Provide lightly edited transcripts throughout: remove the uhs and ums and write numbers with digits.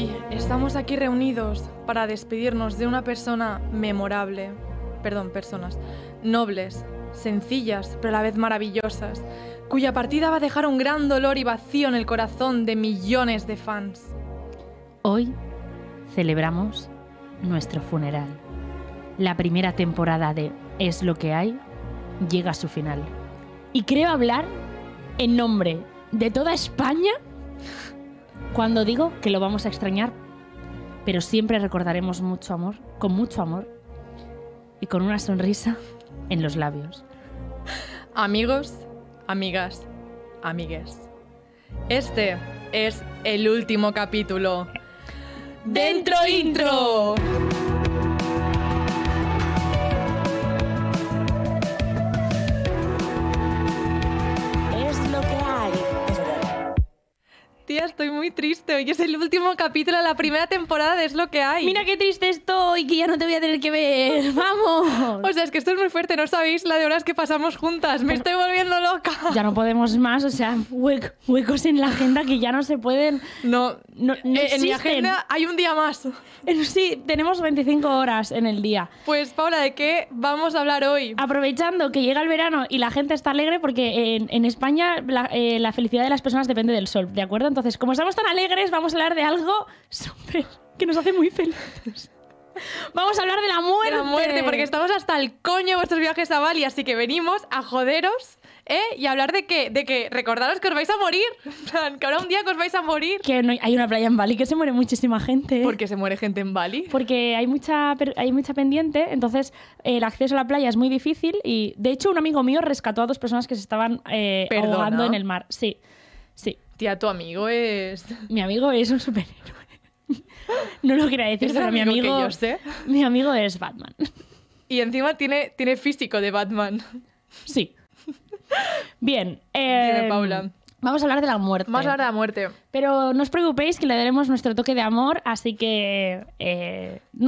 Hoy estamos aquí reunidos para despedirnos de una persona memorable, personas nobles, sencillas, pero a la vez maravillosas, cuya partida va a dejar un gran dolor y vacío en el corazón de millones de fans. Hoy celebramos nuestro funeral. La primera temporada de Es lo que hay llega a su final. Y creo hablar en nombre de toda España cuando digo que lo vamos a extrañar, pero siempre recordaremos mucho amor, con mucho amor y con una sonrisa en los labios. Amigos, amigas, amigues. Este es el último capítulo. ¡Dentro intro! Tía, estoy muy triste. Hoy es el último capítulo de la primera temporada de Es lo que hay. Mira qué triste estoy, que ya no te voy a tener que ver. ¡Vamos! O sea, es que esto es muy fuerte. No sabéis la de horas que pasamos juntas. Me estoy volviendo loca. Ya no podemos más. O sea, huecos en la agenda que ya no se pueden... No en mi agenda hay un día más. Sí, tenemos 25 horas en el día. Pues, Paula, ¿de qué vamos a hablar hoy? Aprovechando que llega el verano y la gente está alegre porque en España la felicidad de las personas depende del sol, ¿de acuerdo? Entonces, como estamos tan alegres, vamos a hablar de algo súper que nos hace muy felices. Vamos a hablar de la muerte. De la muerte, porque estamos hasta el coño de vuestros viajes a Bali, así que venimos a joderos, y a hablar de que recordaros que os vais a morir. Que habrá un día que os vais a morir. Que no, hay una playa en Bali que se muere muchísima gente. ¿Por qué se muere gente en Bali? Porque hay mucha pendiente, entonces el acceso a la playa es muy difícil y, de hecho, un amigo mío rescató a dos personas que se estaban ahogando en el mar. Sí, sí. Tía, tu amigo es... Mi amigo es un superhéroe. No lo quería decir, pero mi amigo que yo sé. Mi amigo es Batman. Y encima tiene físico de Batman. Sí. Bien. Dime, Paula. Vamos a hablar de la muerte. Vamos a hablar de la muerte. Pero no os preocupéis, que le daremos nuestro toque de amor, así que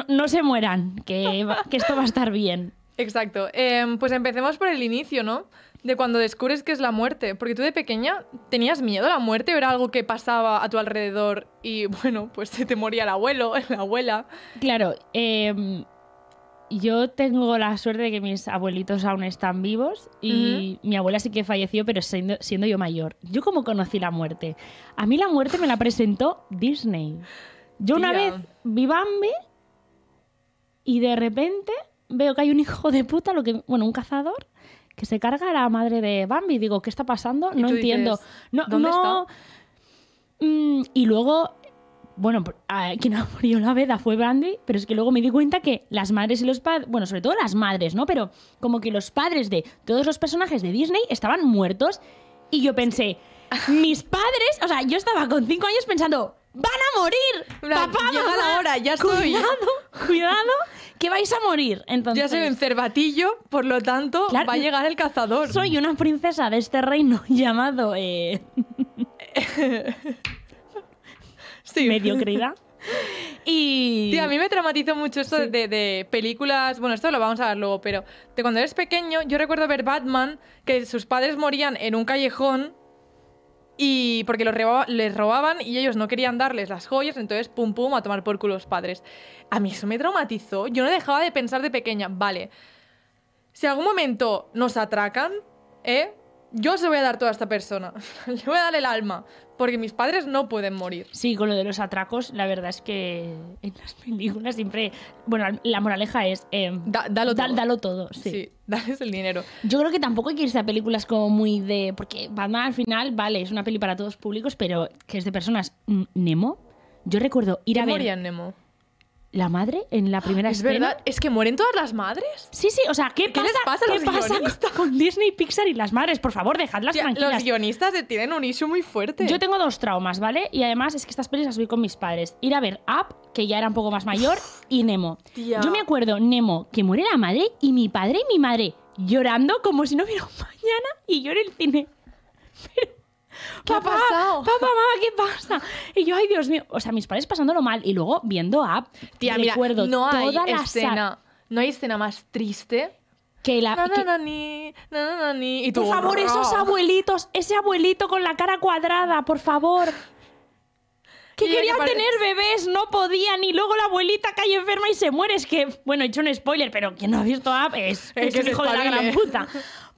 no se mueran, que esto va a estar bien. Exacto. Pues empecemos por el inicio, ¿no? De cuando descubres que es la muerte. Porque tú de pequeña tenías miedo a la muerte, era algo que pasaba a tu alrededor y, bueno, pues se te moría el abuelo, la abuela. Claro. Yo tengo la suerte de que mis abuelitos aún están vivos y mi abuela sí que falleció, pero siendo yo mayor. ¿Yo cómo conocí la muerte? A mí la muerte me la presentó Disney. Yo una vez vi Bambi y de repente veo que hay un hijo de puta, un cazador, que se carga a la madre de Bambi. Digo, ¿qué está pasando? No entiendo. Dices, ¿Dónde está? Y luego, quien abrió la veda fue Brandy, pero es que luego me di cuenta que las madres y los padres, sobre todo las madres, ¿no? Pero como que los padres de todos los personajes de Disney estaban muertos y yo pensé, mis padres, yo estaba con 5 años pensando, ¡van a morir! ¡Papá, llega la hora! ¡Ya estoy! ¡Cuidado! Que vais a morir. Entonces, yo soy un cervatillo, por lo tanto, claro, va a llegar el cazador. Soy una princesa de este reino llamado... Sí. Mediocridad. Y... Tío, a mí me traumatizó mucho esto de películas... Bueno, esto lo vamos a ver luego, pero de cuando eres pequeño, yo recuerdo ver Batman, que sus padres morían en un callejón y porque les robaban y ellos no querían darles las joyas, entonces pum pum a tomar por culo los padres. A mí eso me traumatizó. Yo no dejaba de pensar de pequeña, vale, si algún momento nos atracan, yo se voy a dar toda esta persona. Le voy a dar el alma, porque mis padres no pueden morir. Sí, con lo de los atracos, la verdad es que en las películas siempre... la moraleja es... dalo todo, sí. Sí, dales el dinero. Yo creo que tampoco hay que irse a películas como muy de... Porque Batman al final, vale, es una peli para todos públicos, pero que es de personas... ¿Nemo? Yo recuerdo ir a ver... ¿Qué moría en Nemo? La madre en la primera escena. ¿Es verdad? ¿Es que mueren todas las madres? Sí, sí, ¿Qué pasa con Disney, Pixar y las madres? Por favor, dejadlas tranquilas. Los guionistas tienen un issue muy fuerte. Yo tengo 2 traumas, ¿vale? Y además es que estas pelis las vi con mis padres. Ir a ver Up, que ya era un poco más mayor, y Nemo. Tía. Yo me acuerdo, Nemo, que muere la madre y mi padre y mi madre llorando como si no hubiera un mañana y yo en el cine. Pero... ¿Qué ha pasado? Papá, mamá, ¿qué pasa? Y yo, ay, Dios mío. O sea, mis padres pasándolo mal y luego viendo Up. Tía, recuerdo, mira, no hay escena más triste que la... Y por favor, esos abuelitos, ese abuelito con la cara cuadrada, por favor. que quería tener bebés, no podían, y luego la abuelita cae enferma y se muere. Es que, bueno, he hecho un spoiler, pero quien no ha visto Up es hijo de la gran puta.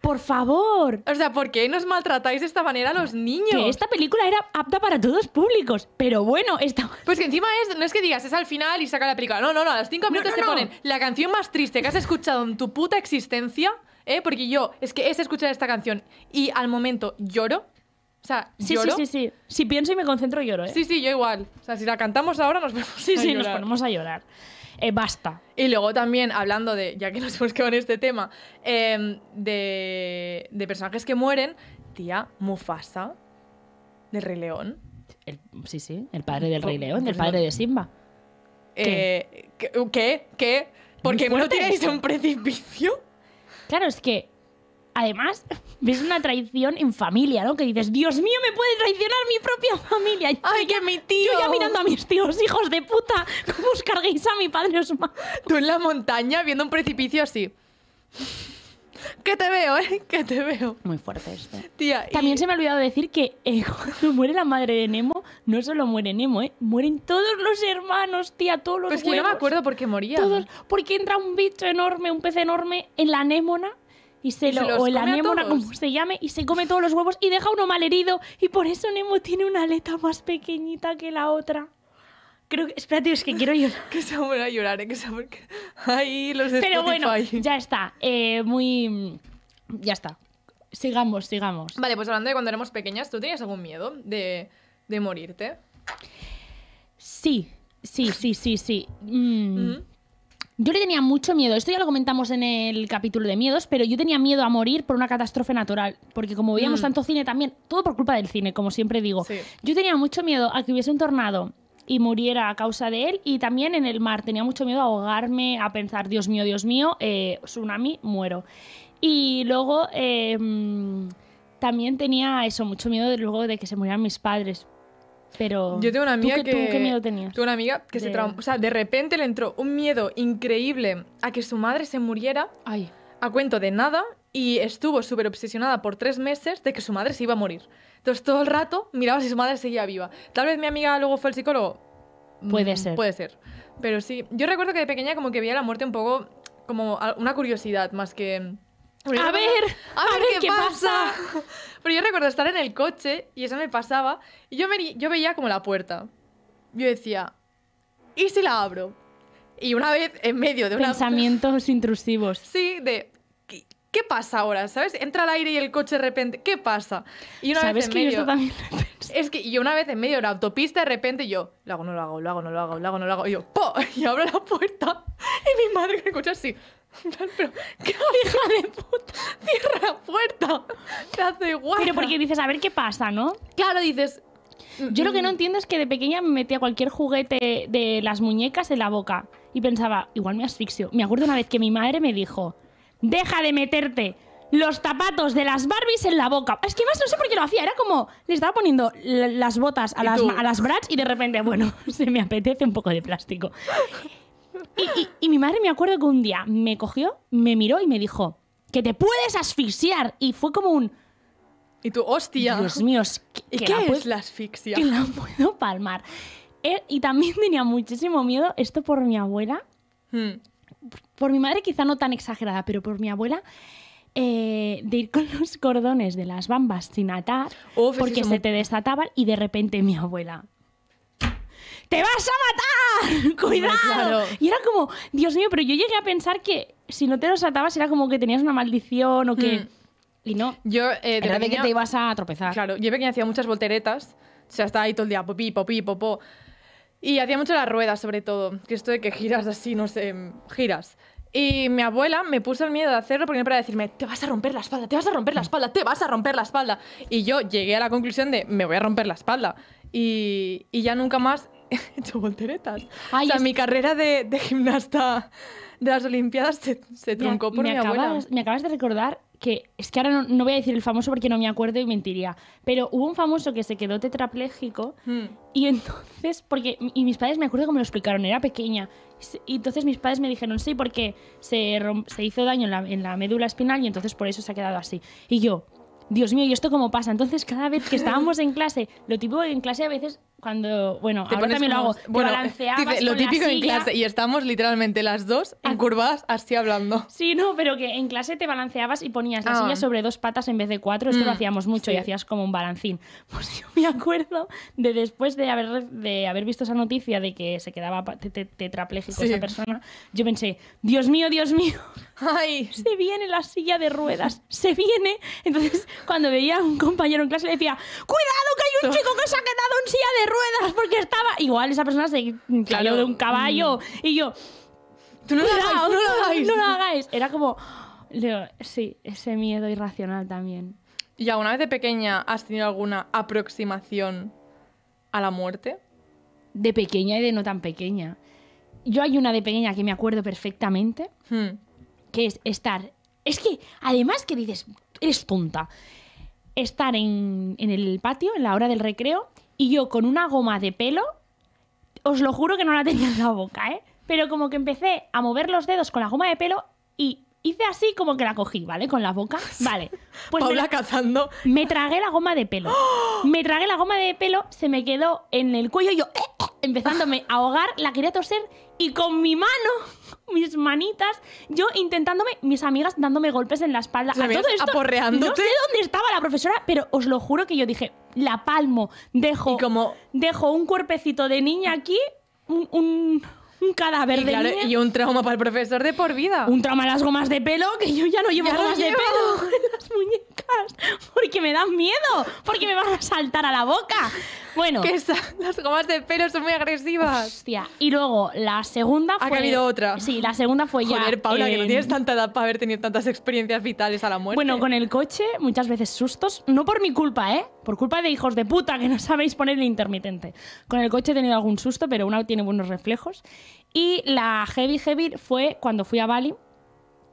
Por favor. O sea, ¿por qué nos maltratáis de esta manera a los niños? Que esta película era apta para todos públicos. Pero bueno, esta... Pues que encima es, no es que digas, es al final y saca la película. No, no, no, a los 5 minutos te ponen la canción más triste que has escuchado en tu puta existencia, porque yo, es que es escuchar esta canción y al momento lloro. O sea, lloro. Sí. Si pienso y me concentro, lloro, Sí, sí, yo igual. O sea, si la cantamos ahora nos ponemos a llorar. Sí, nos ponemos a llorar. Basta. Y luego también, hablando de, ya que nos hemos quedado en este tema, de personajes que mueren, tía, Mufasa, del Rey León. El padre del Rey León, del padre de Simba. ¿Qué? ¿Por qué me lo tiráis de un precipicio? Claro, es que, además, ves una traición en familia, ¿no? Que dices, Dios mío, me puede traicionar mi propia familia. Ay, que mi tío. Yo ya mirando a mis tíos, hijos de puta. ¿Cómo os carguéis a mi padre? Os mato. Tú en la montaña viendo un precipicio así. Que te veo, que te veo. Muy fuerte esto. Tía, también se me ha olvidado decir que cuando muere la madre de Nemo, no solo muere Nemo, mueren todos los hermanos, tía, todos los huevos. Pues que yo no me acuerdo por qué morían. Todos, porque entra un bicho enorme, un pez enorme en la anémona. O la anémona, como se llame, y se come todos los huevos y deja uno malherido. Y por eso Nemo tiene una aleta más pequeñita que la otra. Creo que... Espérate, es que quiero llorar. Que se van a llorar, que se van a... Ay, los de Spotify. Pero bueno, ya está. Ya está. Sigamos. Vale, pues hablando de cuando éramos pequeñas, ¿tú tenías algún miedo de morirte? Sí. Yo le tenía mucho miedo, esto ya lo comentamos en el capítulo de miedos, pero yo tenía miedo a morir por una catástrofe natural, porque como veíamos tanto cine también, todo por culpa del cine, como siempre digo, yo tenía mucho miedo a que hubiese un tornado y muriera a causa de él, y también en el mar, tenía mucho miedo a ahogarme, a pensar, Dios mío, tsunami, muero. Y luego también tenía eso, mucho miedo luego de que se murieran mis padres. Pero yo tengo una amiga ¿tú qué miedo tenías? Tengo una amiga que o sea, de repente le entró un miedo increíble a que su madre se muriera a cuento de nada y estuvo súper obsesionada por 3 meses de que su madre se iba a morir. Entonces todo el rato miraba si su madre seguía viva. Tal vez mi amiga luego fue al psicólogo. Puede ser. Pero sí, yo recuerdo que de pequeña como que veía la muerte un poco como una curiosidad más que... A ver qué pasa. Pero yo recuerdo estar en el coche y eso me pasaba. Y yo veía como la puerta. Yo decía, ¿y si la abro? Y una vez en medio de una... Pensamientos intrusivos. Sí, de... ¿Qué pasa ahora? ¿Sabes? Entra el aire y el coche de repente... ¿Qué pasa? Y una una vez en medio de la autopista, de repente yo... Lo hago, no lo hago. Y yo, ¡po! Y abro la puerta. Y mi madre me escucha así... Pero, ¿qué hija de puta? Cierra la puerta. Te hace igual. Pero porque dices, a ver qué pasa, ¿no? Claro, dices... Yo lo que no entiendo es que de pequeña me metía cualquier juguete de las muñecas en la boca. Y pensaba, igual me asfixio. Me acuerdo una vez que mi madre me dijo, deja de meterte los zapatos de las Barbies en la boca. Es que más no sé por qué lo hacía. Era como, le estaba poniendo las botas a las Bratz y de repente, bueno, se me apetece un poco de plástico. Y mi madre me acuerdo que un día me cogió, me miró y me dijo que te puedes asfixiar. Y fue como un... Y tú, hostia. Dios mío, ¿qué es la asfixia? Que la puedo palmar. Y también tenía muchísimo miedo, esto por mi abuela. Por mi madre quizá no tan exagerada, pero por mi abuela... de ir con los cordones de las bambas sin atar. Porque se te desataban y de repente mi abuela... ¡Te vas a matar! ¡Cuidado! Claro. Y era como, Dios mío, pero yo llegué a pensar que si no te los atabas era como que tenías una maldición o que... Y no. Era de que te ibas a tropezar. Claro, yo pequeña hacía muchas volteretas. O sea, estaba ahí todo el día, popó. Y hacía mucho las ruedas, sobre todo. Que esto de que giras así, no sé, giras. Y mi abuela me puso el miedo de hacerlo porque me iba a decirme, te vas a romper la espalda, te vas a romper la espalda, te vas a romper la espalda. Y yo llegué a la conclusión de, me voy a romper la espalda. Y ya nunca más... He hecho volteretas. Ay, o sea, mi carrera de gimnasta de las Olimpiadas se truncó por mi abuela. Me acabas de recordar que... Es que ahora no voy a decir el famoso porque no me acuerdo y mentiría. Pero hubo un famoso que se quedó tetrapléjico y entonces... Y mis padres me acuerdo que me lo explicaron, era pequeña. Y entonces mis padres me dijeron, sí, porque se hizo daño en la médula espinal y entonces por eso se ha quedado así. Y yo... Dios mío, ¿y esto cómo pasa? Entonces, cada vez que estábamos en clase, lo típico que en clase a veces cuando, bueno, ahora también como, lo hago, bueno, te balanceabas dice, lo típico en clase, y estamos literalmente las dos encurvadas así hablando. Sí, no, pero que en clase te balanceabas y ponías la silla sobre dos patas en vez de cuatro, esto lo hacíamos mucho y hacías como un balancín. Pues yo me acuerdo de después de haber visto esa noticia de que se quedaba tetrapléjico esa persona, yo pensé, Dios mío, ay, se viene la silla de ruedas, se viene. Entonces, cuando veía a un compañero en clase le decía, cuidado que hay un chico que se ha quedado en silla de ruedas porque estaba... Igual esa persona se cayó de un caballo y yo... Tú no lo hagáis, no lo hagáis. No lo hagáis. Era como... Sí, ese miedo irracional también. ¿Y alguna vez de pequeña has tenido alguna aproximación a la muerte? De pequeña y de no tan pequeña. Yo hay una de pequeña que me acuerdo perfectamente, que es estar... Es que, además que dices, eres tonta. Estar en el patio, en la hora del recreo, y yo con una goma de pelo, os lo juro que no la tenía en la boca, ¿eh? Pero como que empecé a mover los dedos con la goma de pelo y hice así como que la cogí, ¿vale? Con la boca, vale. Pues Paula cazando. Me tragué la goma de pelo. Me tragué la goma de pelo, se me quedó en el cuello y yo... Empezándome a ahogar, la quería toser y con mi mano, mis manitas, yo intentándome, mis amigas dándome golpes en la espalda. ¿Sabes? A todo esto, aporreándote. No sé dónde estaba la profesora, pero os lo juro que yo dije, la palmo, dejo, como... dejo un cuerpecito de niña aquí, un cadáver y de niña. Y un trauma para el profesor de por vida. Un trauma a las gomas de pelo, que yo ya no llevo gomas de pelo en las muñecas, porque me dan miedo, porque me van a saltar a la boca. Bueno. Que las gomas de pelo son muy agresivas. Hostia. Y luego, la segunda fue... Ha habido otra. Sí, la segunda fue ya... Joder, Paula, que no tienes tanta edad para haber tenido tantas experiencias vitales a la muerte. Bueno, con el coche, muchas veces sustos. No por mi culpa, ¿eh? Por culpa de hijos de puta que no sabéis poner el intermitente. Con el coche he tenido algún susto, pero una tiene buenos reflejos. Y la heavy fue cuando fui a Bali,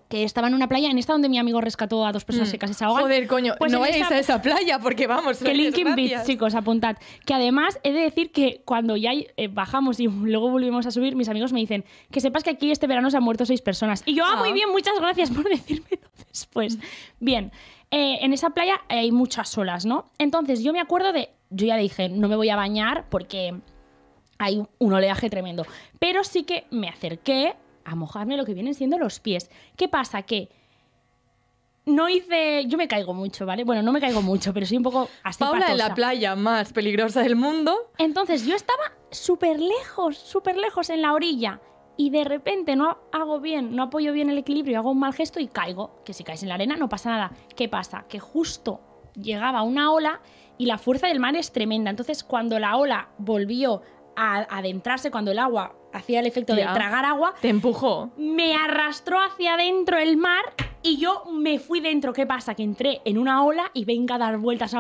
que estaba en una playa, en esta donde mi amigo rescató a dos personas que casi se ahogan. Joder, coño, pues no vayáis a esa playa porque vamos. Que Linkin Beach, chicos, apuntad. Que además he de decir que cuando ya bajamos y luego volvimos a subir, mis amigos me dicen que sepas que aquí este verano se han muerto 6 personas. Y yo, muy bien, muchas gracias por decírmelo después. Bien, en esa playa hay muchas olas, ¿no? Entonces yo me acuerdo de... Yo ya dije, no me voy a bañar porque hay un oleaje tremendo. Pero sí que me acerqué a mojarme lo que vienen siendo los pies. ¿Qué pasa? Que no hice... Yo me caigo mucho, ¿vale? Bueno, no me caigo mucho, pero soy un poco así Paula patosa. En la playa más peligrosa del mundo. Entonces yo estaba súper lejos en la orilla. Y de repente no apoyo bien el equilibrio, hago un mal gesto y caigo. Que si caes en la arena no pasa nada. ¿Qué pasa? Que justo llegaba una ola y la fuerza del mar es tremenda. Entonces cuando la ola volvió a adentrarse, cuando el agua... hacía el efecto de tragar agua. Te empujó. Me arrastró hacia adentro el mar y yo me fui dentro. ¿Qué pasa? Que entré en una ola y venga a dar vueltas,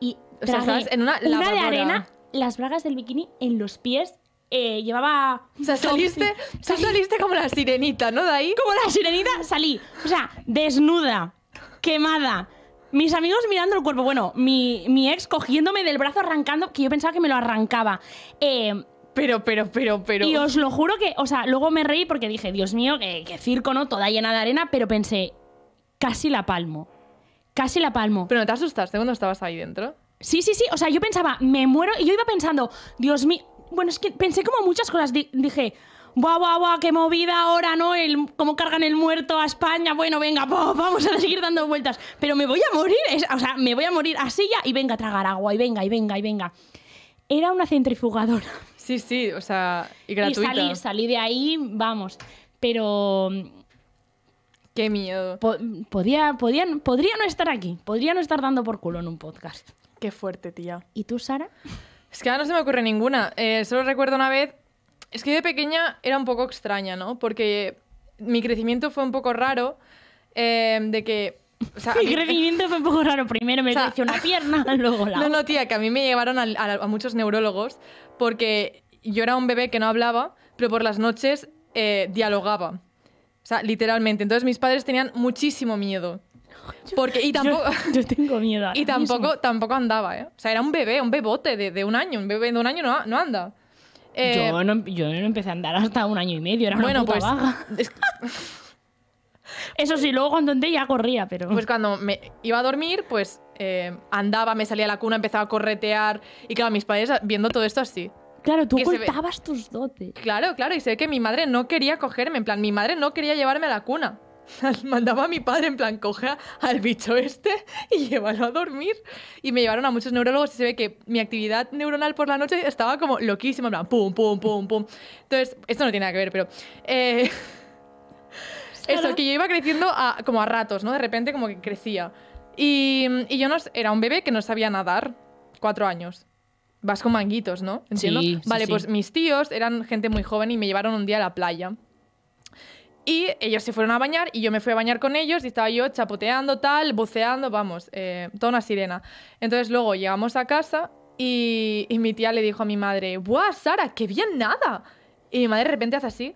y tragué en una de arena, las bragas del bikini en los pies. Llevaba... O sea, saliste como la sirenita, ¿no? De ahí. Como la sirenita salí. O sea, desnuda, quemada. Mis amigos mirando el cuerpo. Bueno, mi ex cogiéndome del brazo, arrancando, que yo pensaba que me lo arrancaba. Pero... Y os lo juro que... O sea, luego me reí porque dije, Dios mío, que circo, ¿no? Toda llena de arena, pero pensé, casi la palmo. Casi la palmo. ¿Pero no te asustaste cuando estabas ahí dentro? Sí. O sea, yo pensaba, me muero, y yo iba pensando, Dios mío... Bueno, es que pensé como muchas cosas. Dije, guau, qué movida ahora, ¿no? Cómo cargan el muerto a España. Bueno, venga, vamos a seguir dando vueltas. Pero me voy a morir. O sea, me voy a morir así ya. Y venga a tragar agua, y venga. Era una centrifugadora. Sí, o sea, y gratuita. Y salí de ahí, vamos. Pero... Qué miedo. Podría no estar aquí. Podría no estar dando por culo en un podcast. Qué fuerte, tía. ¿Y tú, Sara? Es que ahora no se me ocurre ninguna. Solo recuerdo una vez... Es que de pequeña era un poco extraña, ¿no? Porque mi crecimiento fue un poco raro. De que... O sea, mi crecimiento fue un poco raro. Primero me creció una pierna, luego la otra. No, tía, que a mí me llevaron a muchos neurólogos porque yo era un bebé que no hablaba, pero por las noches dialogaba. O sea, literalmente. Entonces mis padres tenían muchísimo miedo. Yo tengo miedo. Y tampoco andaba, ¿eh? O sea, era un bebé, un bebote de un año. Un bebé de un año no anda. Yo no empecé a andar hasta un año y medio. Era una puta vaga. Eso sí, luego cuando andé ya corría, pero... Pues cuando me iba a dormir, pues andaba, me salía a la cuna, empezaba a corretear. Y claro, mis padres viendo todo esto así. Claro, tú ocultabas tus dotes. Claro, claro, y sé que mi madre no quería cogerme. En plan, mi madre no quería llevarme a la cuna. Mandaba a mi padre en plan, coge al bicho este y llévalo a dormir. Y me llevaron a muchos neurólogos y se ve que mi actividad neuronal por la noche estaba como loquísima, en plan, pum, pum, pum, pum. Entonces, esto no tiene nada que ver, pero... eso, que yo iba creciendo a, como a ratos, ¿no? De repente como que crecía. Y yo no, era un bebé que no sabía nadar, 4 años. Vas con manguitos, ¿no? ¿Entiendo? Sí, vale, sí, pues sí. Mis tíos eran gente muy joven y me llevaron un día a la playa. Y ellos se fueron a bañar y yo me fui a bañar con ellos y estaba yo chapoteando, tal, buceando, vamos, toda una sirena. Entonces luego llegamos a casa y mi tía le dijo a mi madre, ¡buah, Sara, qué bien nada! Y mi madre de repente hace así,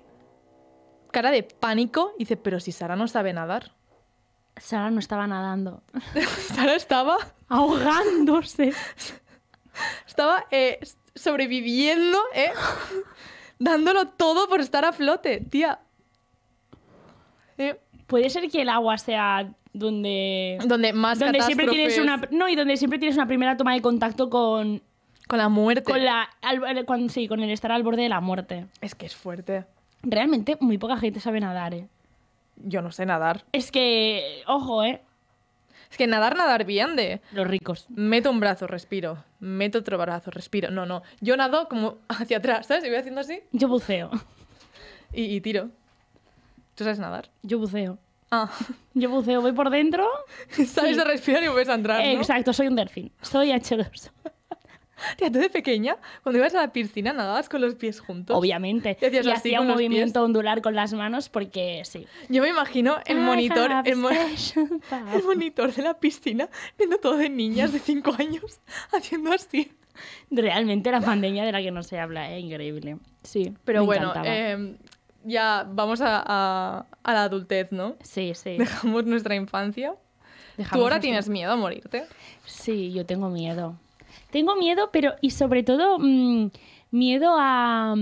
cara de pánico, y dice, pero si Sara no sabe nadar. Sara no estaba nadando. Sara estaba... ahogándose. Estaba sobreviviendo, dándolo todo por estar a flote, tía. Puede ser que el agua sea donde más donde siempre tienes una no y donde siempre tienes una primera toma de contacto con la muerte, con el estar al borde de la muerte. Es que es fuerte. Realmente muy poca gente sabe nadar, Yo no sé nadar. Es que ojo, Es que nadar bien de... los ricos. Meto un brazo, respiro. Meto otro brazo, respiro. No, no. Yo nado como hacia atrás, ¿sabes? Y voy haciendo así. Yo buceo. Y tiro. ¿Tú sabes nadar? Yo buceo. Ah. Yo buceo, voy por dentro... sabes de respirar y vuelves a entrar, ¿no? Exacto, soy un delfín. Soy H2. Tía, tú de pequeña, cuando ibas a la piscina, nadabas con los pies juntos. Obviamente. Y hacía un movimiento ondular con las manos porque sí. Yo me imagino el monitor de la piscina viendo todo de niñas de 5 años haciendo así. Realmente la pandemia de la que no se habla, increíble. Sí, pero bueno, ya vamos a la adultez, ¿no? Sí, sí. Dejamos nuestra infancia. ¿Tú ahora tienes miedo a morirte? Sí, yo tengo miedo. Tengo miedo, pero... y sobre todo, miedo a...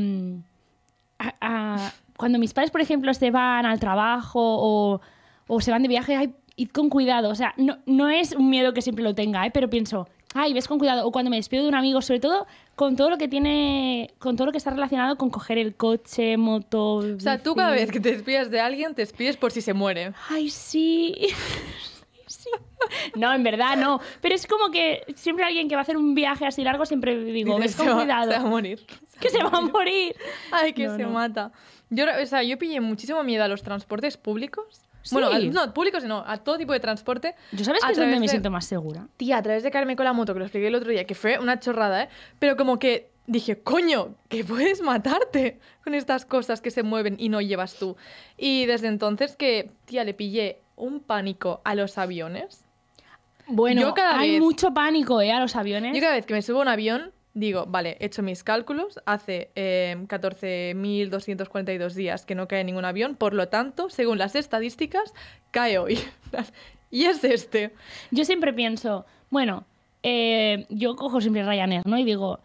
cuando mis padres, por ejemplo, se van al trabajo o se van de viaje, ay, id con cuidado. O sea, no es un miedo que siempre lo tenga, pero pienso, ay, ves con cuidado. O cuando me despido de un amigo, sobre todo con todo lo que tiene... con todo lo que está relacionado con coger el coche, moto... O sea, tú cada vez que te despides de alguien, te despides por si se muere. Ay, sí... Sí. No, en verdad no. Pero es como que siempre alguien que va a hacer un viaje así largo siempre digo, ves con cuidado. Se va a morir. Que se va a morir. Ay, que no, se mata. Yo pillé muchísimo miedo a los transportes públicos. Sí. Bueno, no, públicos no, a todo tipo de transporte. ¿Yo sabes que es donde me siento más segura? Tía, a través de caerme con la moto, que lo expliqué el otro día, que fue una chorrada, pero como que dije, coño, que puedes matarte con estas cosas que se mueven y no llevas tú. Y desde entonces que, tía, le pillé un pánico a los aviones. Bueno, hay mucho pánico a los aviones. Yo cada vez que me subo a un avión, digo, vale, he hecho mis cálculos, hace 14.242 días que no cae ningún avión, por lo tanto, según las estadísticas, cae hoy. Y es este. Yo siempre pienso, bueno, yo cojo siempre Ryanair, ¿no? Y digo,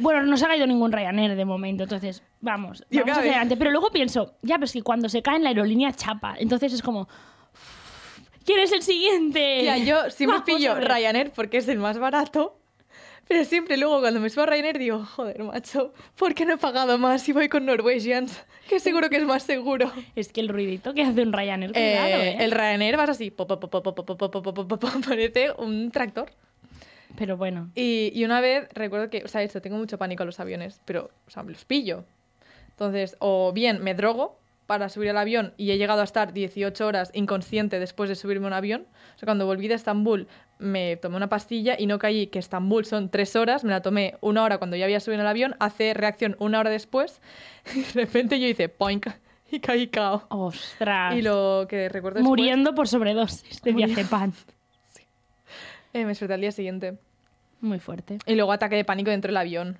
bueno, no se ha caído ningún Ryanair de momento, entonces... Vamos hacia adelante. Pero luego pienso, ya, pero es que cuando se cae en la aerolínea chapa, entonces es como, ¿quién es el siguiente? Ya, yo siempre pillo Ryanair porque es el más barato, pero siempre luego cuando me subo a Ryanair digo, joder, macho, ¿por qué no he pagado más si voy con Norwegian? Que seguro que es más seguro. Es que el ruidito que hace un Ryanair, cuidado, el Ryanair vas así, parece un tractor. Pero bueno. Y una vez, recuerdo que, o sea, tengo mucho pánico a los aviones, pero, o sea, me los pillo. Entonces, o bien me drogo para subir al avión y he llegado a estar 18 horas inconsciente después de subirme a un avión. O sea, cuando volví de Estambul me tomé una pastilla y no caí, que Estambul son 3 horas, me la tomé 1 hora cuando ya había subido al avión, hace reacción 1 hora después, y de repente yo hice poink y caí cao. ¡Ostras! Y lo que recuerdo después... muriendo por sobredosis de diazepam. Sí. Me desperté al día siguiente. Muy fuerte. Y luego ataque de pánico dentro del avión.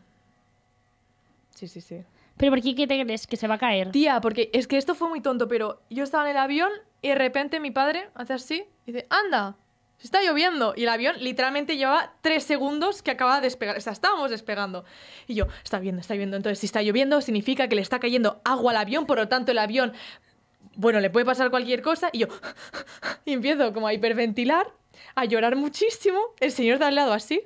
Sí, sí, sí. ¿Pero por qué te crees que se va a caer? Tía, porque es que esto fue muy tonto, pero yo estaba en el avión y de repente mi padre hace así y dice, ¡anda! ¡Se está lloviendo! Y el avión literalmente llevaba 3 segundos que acababa de despegar. O sea, estábamos despegando. Y yo, está lloviendo, está lloviendo. Entonces, si está lloviendo, significa que le está cayendo agua al avión, por lo tanto, el avión, bueno, le puede pasar cualquier cosa. Y yo, y empiezo como a hiperventilar. a llorar muchísimo, el señor de al lado así,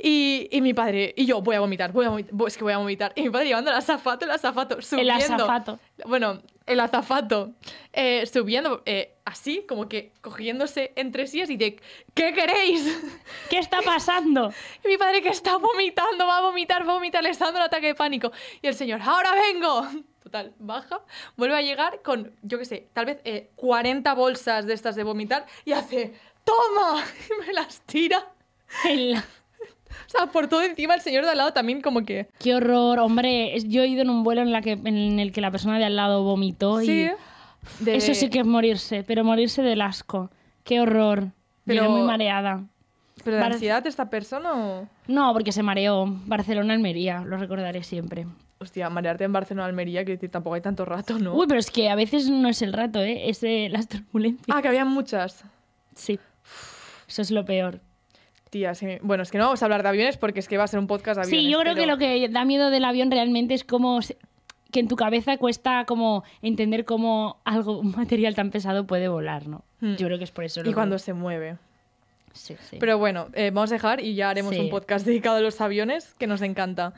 y mi padre, y yo, voy a vomitar, y mi padre llevando el azafato, subiendo. El azafato. Bueno, el azafato, subiendo, así, como que cogiéndose entre sí, y dice, ¿qué queréis? ¿Qué está pasando? Y mi padre que está vomitando, va a vomitar, le está dando un ataque de pánico. Y el señor, ¡ahora vengo! Total, baja, vuelve a llegar con, yo qué sé, tal vez 40 bolsas de estas de vomitar, y hace, ¡toma! Y me las tira. O sea, por todo encima el señor de al lado también como que... ¡Qué horror! Hombre, yo he ido en un vuelo en el que la persona de al lado vomitó, sí, y... De... Eso sí que es morirse, pero morirse del asco. ¡Qué horror! Pero... Yo era muy mareada. ¿Pero de ansiedad esta persona o...? No, porque se mareó. Barcelona-Almería, lo recordaré siempre. Hostia, marearte en Barcelona-Almería, que tampoco hay tanto rato, ¿no? Uy, pero es que a veces no es el rato, ¿eh? Es las turbulencias. Ah, que habían muchas. Sí. Eso es lo peor. Tía, sí. Bueno, es que no vamos a hablar de aviones porque es que va a ser un podcast de aviones. Sí, yo creo que lo que da miedo del avión realmente es como que en tu cabeza cuesta como entender cómo algo, un material tan pesado puede volar, ¿no? Yo creo que es por eso. Y cuando se mueve. Sí, sí. Pero bueno, vamos a dejar y ya haremos un podcast dedicado a los aviones, que nos encanta.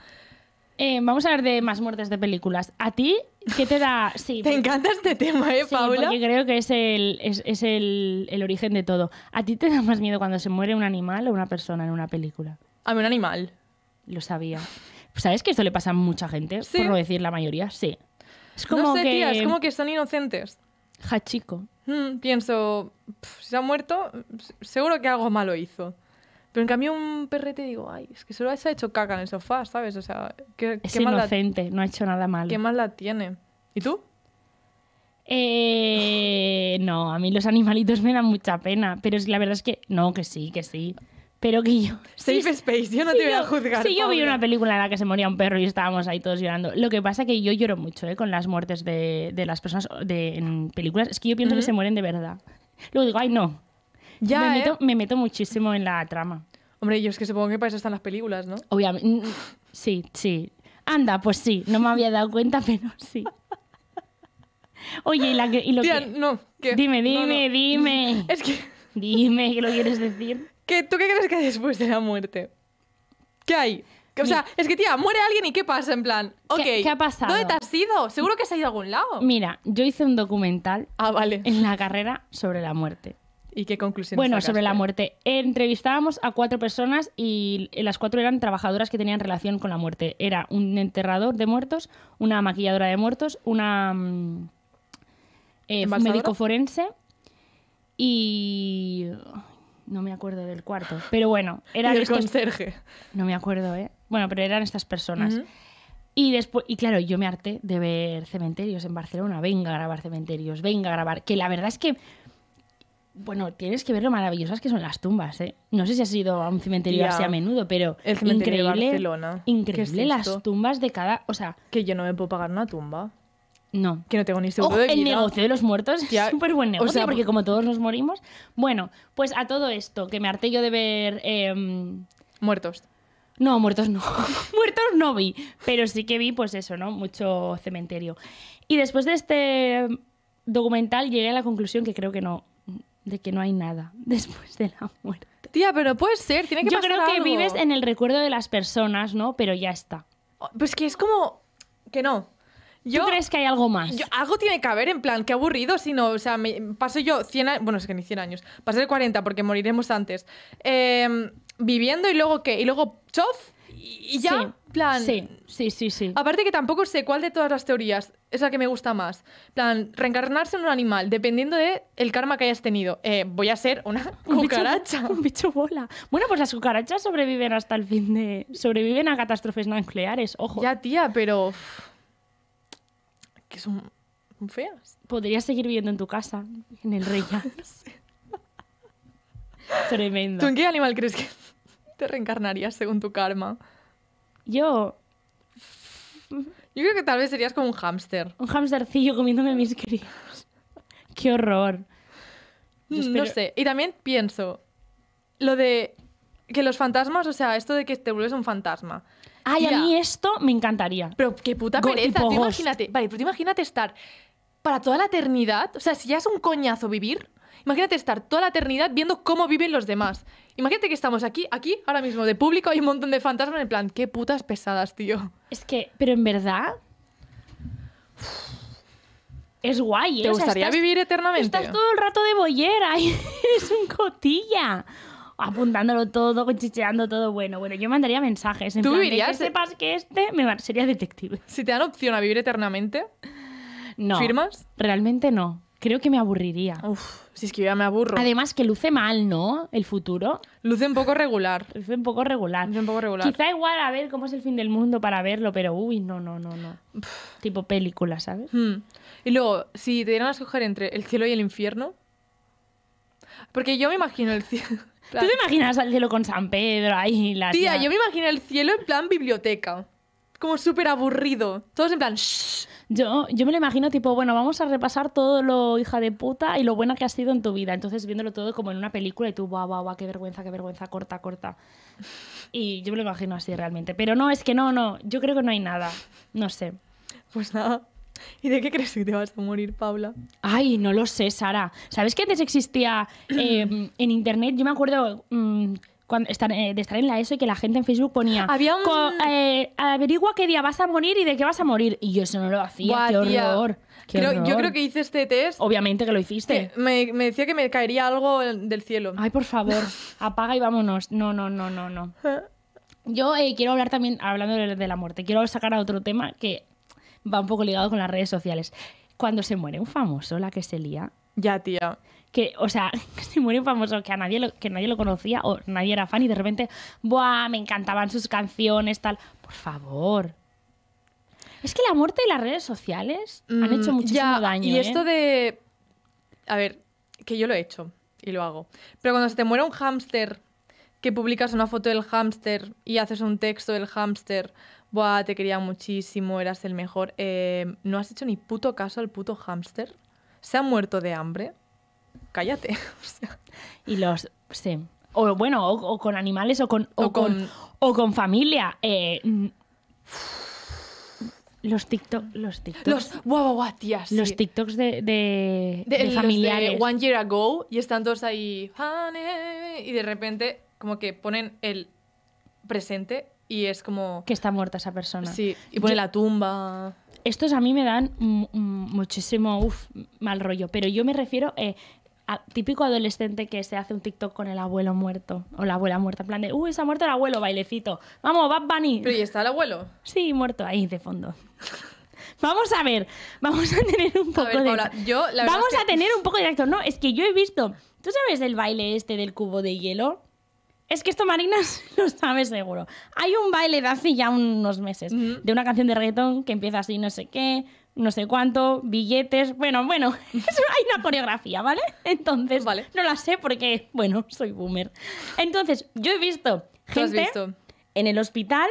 Vamos a hablar de más muertes de películas. ¿A ti qué te da...? Sí, te encanta este tema, ¿eh, Paula? Sí, porque creo que es el origen de todo. ¿A ti te da más miedo cuando se muere un animal o una persona en una película? A mí un animal. Lo sabía. ¿Sabes que esto le pasa a mucha gente? Sí. Por no decir la mayoría, sí. Es como no sé, que... tía, es como que son inocentes. Hachico. Pienso, si se ha muerto, seguro que algo malo hizo. Pero en cambio un perrete digo, ay, es que solo se ha hecho caca en el sofá, ¿sabes? O sea, ¿qué inocente, no ha hecho nada malo. ¿Qué más la tiene? ¿Y tú? No, a mí los animalitos me dan mucha pena, pero es, la verdad es que... No, que sí. Pero que yo... Safe Space, yo no te voy a juzgar. Sí, yo vi una película en la que se moría un perro y estábamos ahí todos llorando. Lo que pasa es que yo lloro mucho con las muertes de las personas en películas. Es que yo pienso que se mueren de verdad. Luego digo, ay, no. Ya, me meto muchísimo en la trama. Hombre, yo es que supongo que para eso están las películas, ¿no? Obviamente. Sí. Anda, pues sí. No me había dado cuenta, pero sí. Oye, Dime. Es que... Dime, ¿qué lo quieres decir? ¿Tú qué crees que hay después de la muerte? ¿Qué hay? O sea, es que, tía, muere alguien y ¿qué pasa? En plan, ¿Qué ha pasado? ¿Dónde te has ido? Seguro que has ido a algún lado. Mira, yo hice un documental en la carrera sobre la muerte. ¿Y qué conclusiones sacaste? Sobre la muerte. Entrevistábamos a 4 personas y las 4 eran trabajadoras que tenían relación con la muerte. Era un enterrador de muertos, una maquilladora de muertos, una médico forense y... No me acuerdo del cuarto. Pero bueno, eran el conserje. No me acuerdo, ¿eh? Bueno, pero eran estas personas. Y después, y claro, yo me harté de ver cementerios en Barcelona. Venga a grabar cementerios, venga a grabar. Que la verdad es que... Bueno, tienes que ver lo maravillosas que son las tumbas, ¿eh? No sé si has ido a un cementerio así a menudo, pero el cementerio increíble, de Barcelona. Increíble las tumbas de cada... O sea... Que yo no me puedo pagar una tumba. No. Que no tengo ni seguro de vida. El negocio de los muertos es súper buen negocio, o sea, porque como todos nos morimos... Bueno, pues a todo esto, que me harté yo de ver... Muertos. No, muertos no. Muertos no vi, pero sí que vi, pues eso, ¿no? Mucho cementerio. Y después de este documental llegué a la conclusión que creo que no... De que no hay nada después de la muerte. Tía, pero puede ser, tiene que pasar algo. Yo creo que vives en el recuerdo de las personas, ¿no? Pero ya está. Pues que es como... Que no. ¿Tú crees que hay algo más? Algo tiene que haber, en plan, qué aburrido, sino, o sea, paso yo 100 años... Bueno, es que ni 100 años. Pasé de 40 porque moriremos antes. Viviendo y luego ¿qué? Y luego chof y ya, plan... Sí. Aparte que tampoco sé cuál de todas las teorías es la que me gusta más. Plan, reencarnarse en un animal, dependiendo del karma que hayas tenido. Voy a ser una cucaracha. Un bicho bola. Bueno, pues las cucarachas sobreviven hasta el fin de... Sobreviven a catástrofes nucleares, ojo. Ya, tía, pero... Que son feas. Podrías seguir viviendo en tu casa, en el Rey León. Tremendo. ¿Tú en qué animal crees que te reencarnarías según tu karma? Yo creo que tal vez serías como un hámster. Un hámstercillo comiéndome mis crías. ¡Qué horror! No sé. Y también pienso lo de que los fantasmas, o sea, esto de que te vuelves un fantasma... Ay, a mí esto me encantaría. Pero qué puta pereza, tú imagínate. Vale, pero tú imagínate estar para toda la eternidad. O sea, si ya es un coñazo vivir, Imagínate estar toda la eternidad viendo cómo viven los demás. Imagínate que estamos aquí, ahora mismo, de público, hay un montón de fantasmas en el plan, qué putas pesadas, tío. Es que, pero en verdad... Es guay, ¿eh? ¿Te gustaría vivir eternamente? Estás todo el rato de bollera, es un cotilla. Apuntándolo todo, cuchicheando todo. Bueno, yo mandaría mensajes. En ¿Tú plan, vivirías? Que sepas que sería detective. Si te dan opción a vivir eternamente, no. ¿Firmas? Realmente no. Creo que me aburriría. Uf, si es que yo ya me aburro. Además que luce mal, ¿no? El futuro. Luce un poco regular. Quizá igual a ver cómo es el fin del mundo para verlo, pero uy, no. Tipo película, ¿sabes? Hmm. Y luego, si te dieran a escoger entre el cielo y el infierno... Porque yo me imagino el cielo... Plan. ¿Tú te imaginas al cielo con San Pedro ahí? La tía, yo me imagino el cielo en plan biblioteca. Como súper aburrido. Todos en plan... Shh. Yo me lo imagino tipo, bueno, vamos a repasar todo lo hija de puta y lo buena que has sido en tu vida. Entonces viéndolo todo como en una película y tú, guau, qué vergüenza, corta. Y yo me lo imagino así realmente. Pero no, es que no. Yo creo que no hay nada. No sé. Pues nada. ¿Y de qué crees que te vas a morir, Paula? Ay, no lo sé, Sara. ¿Sabes que antes existía en internet? Yo me acuerdo de estar en la ESO y que la gente en Facebook ponía averigua qué día vas a morir y de qué vas a morir. Y yo eso no lo hacía. Buah, ¡Qué horror! Yo creo que hice este test. Obviamente que lo hiciste. Que me decía que me caería algo del cielo. Ay, por favor, apaga y vámonos. No. Yo quiero hablar también, hablando de la muerte, quiero sacar a otro tema que... va un poco ligado con las redes sociales. Cuando se muere un famoso, la que se lía. Ya, tía. Que, o sea, se muere un famoso que nadie lo conocía o nadie era fan y de repente, ¡buah! Me encantaban sus canciones, tal. Por favor. Es que la muerte y las redes sociales han hecho muchísimo daño. Y esto de... A ver, que yo lo he hecho y lo hago. Pero cuando se te muere un hámster, que publicas una foto del hámster y haces un texto del hámster... Buah, te quería muchísimo, eras el mejor. ¿No has hecho ni puto caso al puto hámster? ¿Se ha muerto de hambre? Cállate. Y los... Sí. O bueno, o con animales o con familia. Los TikToks. Guau, tía. Sí. Los TikToks de familiares. De 1 year ago y están todos ahí... Y de repente como que ponen el presente... Y es como... Que está muerta esa persona. Sí, y pone la tumba... Estos a mí me dan muchísimo mal rollo. Pero yo me refiero a típico adolescente que se hace un TikTok con el abuelo muerto. O la abuela muerta. En plan de, se ha muerto el abuelo, bailecito. Vamos, Bad Bunny. Pero ¿y está el abuelo? Sí, muerto ahí de fondo. Vamos a ver. Vamos a tener un poco de... Paula, yo, la vamos a tener un poco de actor. No, es que yo he visto... ¿Tú sabes el baile este del cubo de hielo? Es que esto, Marina, lo sabes seguro. Hay un baile de hace ya unos meses de una canción de reggaetón que empieza así, no sé qué, no sé cuánto, billetes... Bueno, hay una coreografía, ¿vale? Entonces, vale. No la sé porque, bueno, soy boomer. Entonces, yo he visto gente en el hospital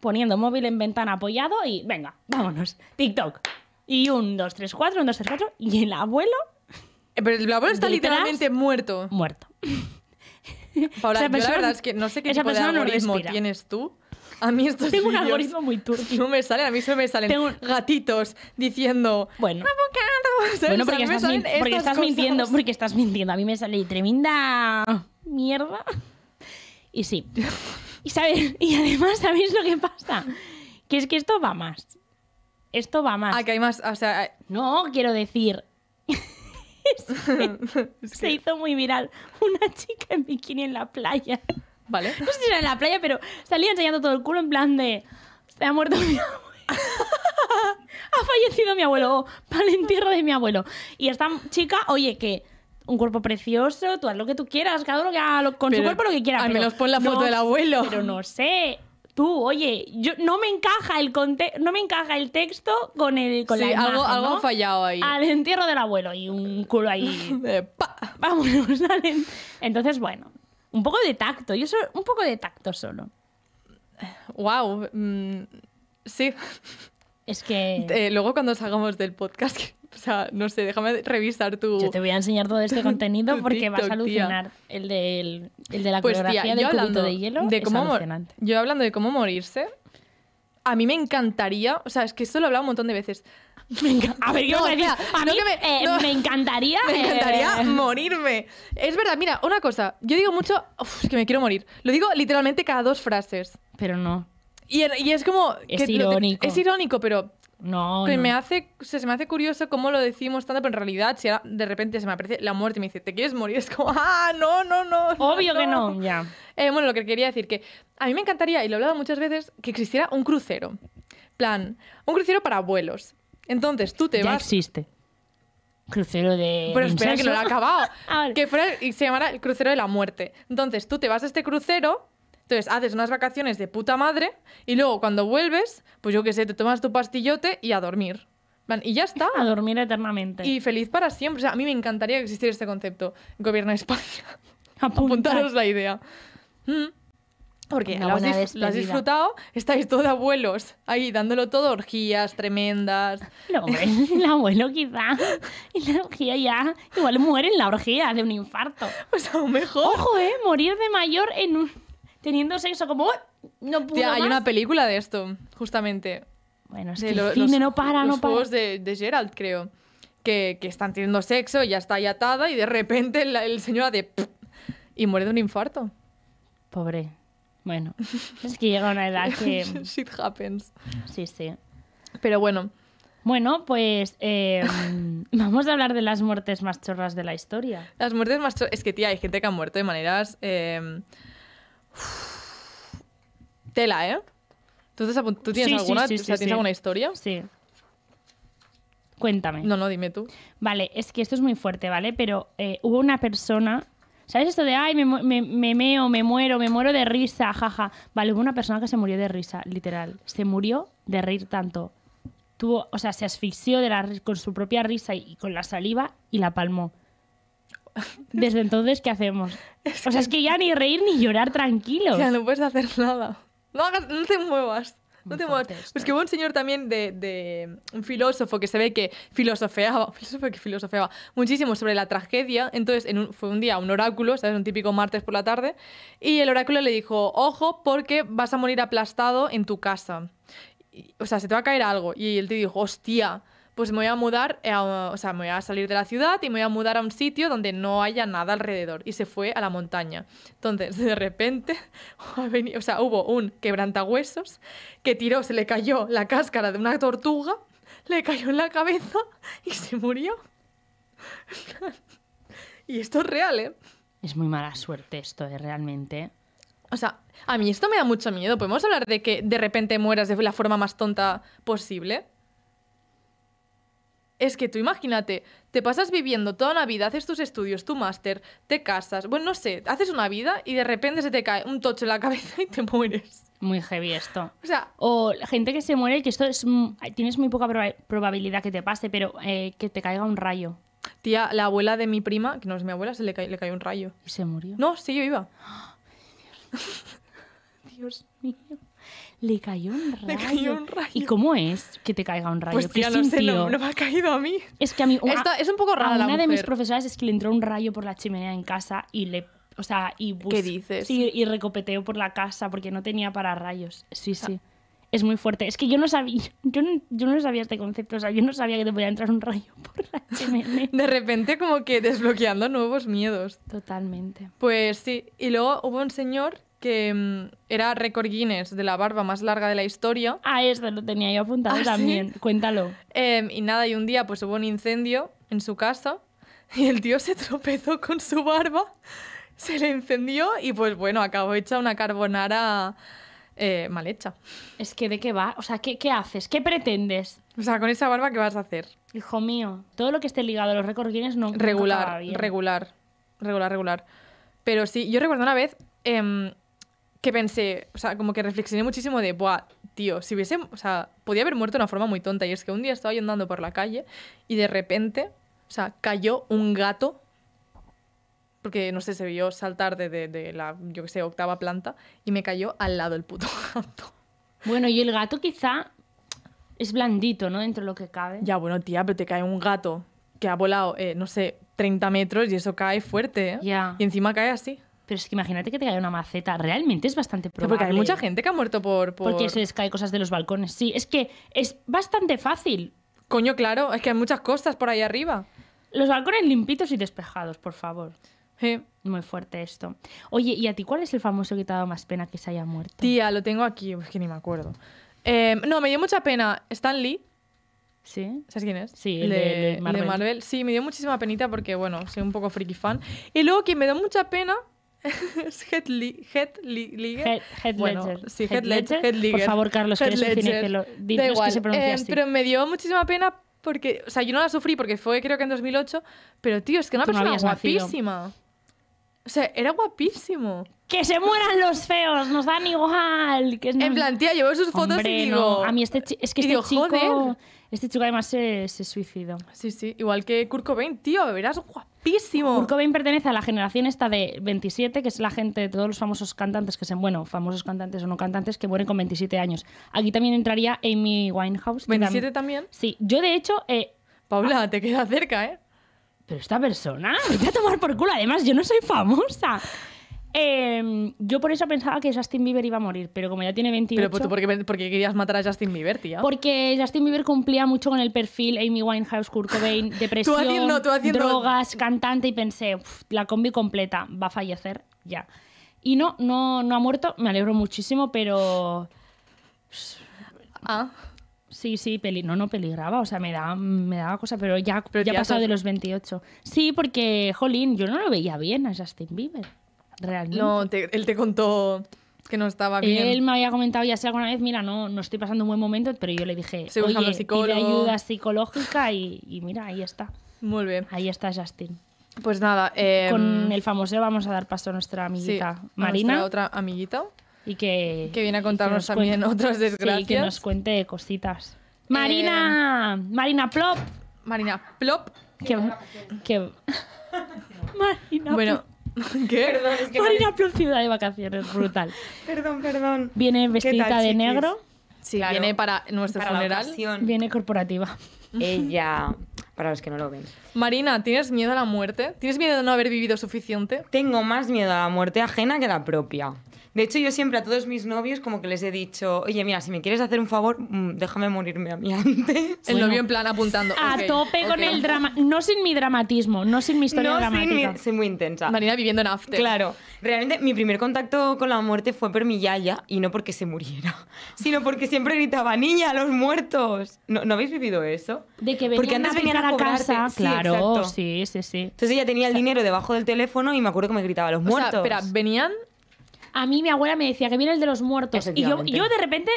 poniendo móvil en ventana apoyado y, venga, vámonos, TikTok. Y 1, 2, 3, 4, 1, 2, 3, 4... Y el abuelo... Pero el abuelo está literalmente muerto. Muerto. Paula, yo la verdad es que no sé qué tipo de algoritmo tienes tú. A mí estos tengo un algoritmo muy turbio. No me salen, a mí solo me salen gatitos diciendo... Bueno, porque estás mintiendo, A mí me sale tremenda mierda. Y sí. Y además, ¿sabéis lo que pasa? Que es que esto va más. Ah, que hay más, o sea... No, quiero decir... Se hizo muy viral una chica en bikini en la playa. Vale. No sé si era en la playa, pero salía enseñando todo el culo en plan de... Se ha muerto mi abuelo. Ha fallecido mi abuelo. Para el entierro de mi abuelo. Y esta chica, oye, que... Un cuerpo precioso, tú haz lo que tú quieras. Cada uno que haga con su cuerpo lo que quiera. Al menos pon la foto del abuelo. Pero no sé... Tú, oye, no me encaja el texto con la imagen, algo ha fallado ahí. Al entierro del abuelo y un culo ahí. Vámonos. Entonces, bueno, un poco de tacto. Yo soy un poco de tacto solo. Wow. Sí. Es que... luego cuando salgamos del podcast, o sea, no sé, déjame revisar tu... Yo te voy a enseñar todo este contenido porque TikTok, vas a alucinar. El de la coreografía del cubito de hielo de cómo es alucinante. Yo hablando de cómo morirse, a mí me encantaría... O sea, es que esto lo he hablado un montón de veces. A ver, ¿qué vas a decir? A mí me encantaría morirme. Es verdad, mira, una cosa. Yo digo mucho, es que me quiero morir. Lo digo literalmente cada dos frases. Pero no. Y es como... Es que irónico. Es irónico, pero... No, que no. Se me hace curioso cómo lo decimos tanto, pero en realidad, si de repente se me aparece la muerte y me dice, ¿te quieres morir? Es como, ¡ah, no, no, no! Obvio no, que no, ya. Bueno, lo que quería decir, que a mí me encantaría, y lo he hablado muchas veces, que existiera un crucero. Plan, un crucero para abuelos. Entonces, tú te vas... Ya existe. Crucero de... Pero espera, que no lo he acabado. Que fuera, y se llamara el crucero de la muerte. Entonces, tú te vas a este crucero... Entonces haces unas vacaciones de puta madre y luego cuando vuelves, pues yo qué sé, te tomas tu pastillote y a dormir. Y ya está. A dormir eternamente. Y feliz para siempre. O sea, a mí me encantaría que existiera este concepto. Gobierno de España. Apuntaros la idea. Porque lo has disfrutado, estáis todos abuelos ahí dándolo todo, orgías tremendas. No, hombre, el abuelo quizá. Y la orgía ya. Igual muere en la orgía de un infarto. Pues a lo mejor. Ojo, morir de mayor en un... Teniendo sexo como... No puedo más. Hay una película de esto, justamente. Bueno, es que el cine no para, no para. Los juegos de Gerald, creo. Que están teniendo sexo, ya está ahí atada y de repente el señor hace... Y muere de un infarto. Pobre. Bueno, es que llega una edad que... Shit happens. Sí, sí. Pero bueno... Bueno, pues vamos a hablar de las muertes más chorras de la historia. Las muertes más chorras... Es que, tía, hay gente que ha muerto de maneras... Tela, ¿eh? ¿Tú tienes alguna? Sí, ¿tienes alguna historia? Sí. Cuéntame. No, dime tú. Vale, es que esto es muy fuerte, ¿vale? Pero hubo una persona... ¿Sabes esto de, ay, me muero de risa, jaja? Vale, hubo una persona que se murió de risa, literal. Se murió de reír tanto. Tuvo, o sea, se asfixió con su propia risa y con la saliva y la palmó. Desde entonces, ¿qué hacemos? O sea, es que ya ni reír ni llorar tranquilos. Ya no puedes hacer nada. No te muevas. No te muevas. Pues que hubo un señor también de un filósofo que se ve que filosofeaba muchísimo sobre la tragedia. Entonces, fue un día un oráculo, ¿sabes? Un típico martes por la tarde. Y el oráculo le dijo, ojo, porque vas a morir aplastado en tu casa. O sea, se te va a caer algo. Y él te dijo, hostia... Pues me voy a mudar, o sea, me voy a salir de la ciudad y me voy a mudar a un sitio donde no haya nada alrededor. Y se fue a la montaña. Entonces, de repente, o sea, hubo un quebrantahuesos que tiró, se le cayó la cáscara de una tortuga, le cayó en la cabeza y se murió. Y esto es real, ¿eh? Es muy mala suerte esto, realmente. O sea, a mí esto me da mucho miedo. ¿Podemos hablar de que de repente mueras de la forma más tonta posible? Es que tú imagínate, te pasas viviendo toda una vida, haces tus estudios, tu máster, te casas, bueno, no sé, haces una vida y de repente se te cae un tocho en la cabeza y te mueres. Muy heavy esto. O sea, o gente que se muere, que esto es, tienes muy poca probabilidad que te pase, pero que te caiga un rayo. Tía, la abuela de mi prima, que no es mi abuela, le cayó un rayo. ¿Y se murió? No, siguió viva. Dios mío. Le cayó un rayo. Le cayó un rayo. ¿Y cómo es que te caiga un rayo? Pues tía, no sé, no me ha caído a mí. Es que a mí... es un poco rara la mujer. Una de mis profesoras es que le entró un rayo por la chimenea en casa y le... O sea, y... ¿Qué dices? Sí, y recopeteó por la casa porque no tenía pararrayos. Sí, sí. Es muy fuerte. Es que yo no sabía... Yo no sabía este concepto. O sea, yo no sabía que te podía entrar un rayo por la chimenea. De repente como que desbloqueando nuevos miedos. Totalmente. Pues sí. Y luego hubo un señor... que era récord Guinness de la barba más larga de la historia. Ah, esto lo tenía yo apuntado también. ¿Sí? Cuéntalo. Y nada, y un día pues hubo un incendio en su casa y el tío se tropezó con su barba, se le incendió y pues bueno, acabó hecha una carbonara mal hecha. Es que ¿de qué va? O sea, ¿qué haces? ¿Qué pretendes? O sea, con esa barba, ¿qué vas a hacer? Hijo mío, todo lo que esté ligado a los récord Guinness no... Regular. Pero sí, yo recuerdo una vez... que pensé, o sea, como que reflexioné muchísimo de, buah, tío, si hubiese, o sea, podía haber muerto de una forma muy tonta. Y es que un día estaba yo andando por la calle y de repente, o sea, cayó un gato, porque, no sé, se vio saltar de la, yo qué sé, octava planta y me cayó al lado el puto gato. Bueno, y el gato quizá es blandito, ¿no? Dentro de lo que cabe. Ya, bueno, tía, pero te cae un gato que ha volado, no sé, 30 metros y eso cae fuerte, ¿eh? Ya. Y encima cae así. Pero es que imagínate que te cae una maceta. Realmente es bastante probable. Porque hay mucha gente que ha muerto por... Porque se les cae cosas de los balcones. Sí, es que es bastante fácil. Coño, claro, es que hay muchas costas por ahí arriba. Los balcones limpitos y despejados, por favor. Sí. Muy fuerte esto. Oye, ¿y a ti cuál es el famoso que te ha dado más pena que se haya muerto? Tía, lo tengo aquí, es que ni me acuerdo. No, me dio mucha pena Stan Lee. ¿Sí? ¿Sabes quién es? Sí, el de Marvel. De Marvel. Sí, me dio muchísima penita porque, bueno, soy un poco friki fan. Y luego quien me dio mucha pena es Heath Ledger. Por favor, Carlos, que eres un cinéfilo. Dinos que se pronuncia así. Pero me dio muchísima pena porque... O sea, yo no la sufrí porque fue creo que en 2008. Pero, tío, es que una persona guapísima. O sea, era guapísimo. ¡Que se mueran los feos! ¡Nos dan igual! Que nos... En plan, tía, llevo sus fotos y digo... No. A mí este chico además se suicidó. Sí, sí. Igual que Kurt Cobain, tío, verás, guapísimo. Kurt Cobain pertenece a la generación esta de 27, que es la gente de todos los famosos cantantes que se... Bueno, famosos cantantes o no cantantes que mueren con 27 años. Aquí también entraría Amy Winehouse. ¿27 también? Sí. Yo, de hecho... Paula, te queda cerca, ¿eh? Pero esta persona... Me voy a tomar por culo. Además, yo no soy famosa. Yo por eso pensaba que Justin Bieber iba a morir, pero como ya tiene 28... Pero tú, ¿por qué querías matar a Justin Bieber, tía? Porque Justin Bieber cumplía mucho con el perfil Amy Winehouse, Kurt Cobain, depresión, drogas, cantante, y pensé, la combi completa, va a fallecer ya. Y no ha muerto, me alegro muchísimo, pero... Ah... Sí, sí, peligraba, o sea, me daba cosa, pero ya ha pasado de los 28. Sí, porque, jolín, yo no lo veía bien a Justin Bieber, realmente. No, él te contó que no estaba bien. Él me había comentado ya alguna vez, mira, no estoy pasando un buen momento, pero yo le dije, oye, pide ayuda psicológica y mira, ahí está. Muy bien. Ahí está Justin. Pues nada. Con el famoso vamos a dar paso a nuestra amiguita, sí, Marina. Nuestra otra amiguita. Y que viene a contarnos también otras desgracias. Sí, que nos cuente cositas. ¡Marina! ¡Marina Plop! ¡Marina Plop! ¡Marina Bueno, ¿qué? Perdón, es que Marina Plop, ciudad de vacaciones, brutal. Perdón. Viene vestidita de negro. Sí, claro, viene para nuestro funeral. Viene corporativa. Ella... Para los que no lo ven. Marina, ¿tienes miedo a la muerte? ¿Tienes miedo de no haber vivido suficiente? Tengo más miedo a la muerte ajena que a la propia. De hecho, yo siempre a todos mis novios como que les he dicho, oye, mira, si me quieres hacer un favor, déjame morirme a mí antes. El novio en plan apuntando. A tope con el drama. No sin mi dramatismo, no sin mi historia dramática. Soy muy intensa. Marina viviendo en after. Claro. Realmente, mi primer contacto con la muerte fue por mi yaya, y no porque se muriera, sino porque siempre gritaba, niña, los muertos. ¿No habéis vivido eso? De que porque antes venían a casa, sí, claro, exacto. Sí. Entonces ella tenía el dinero debajo del teléfono y me acuerdo que me gritaba los muertos. O sea, espera, venían... A mí mi abuela me decía que viene el de los muertos y yo de repente...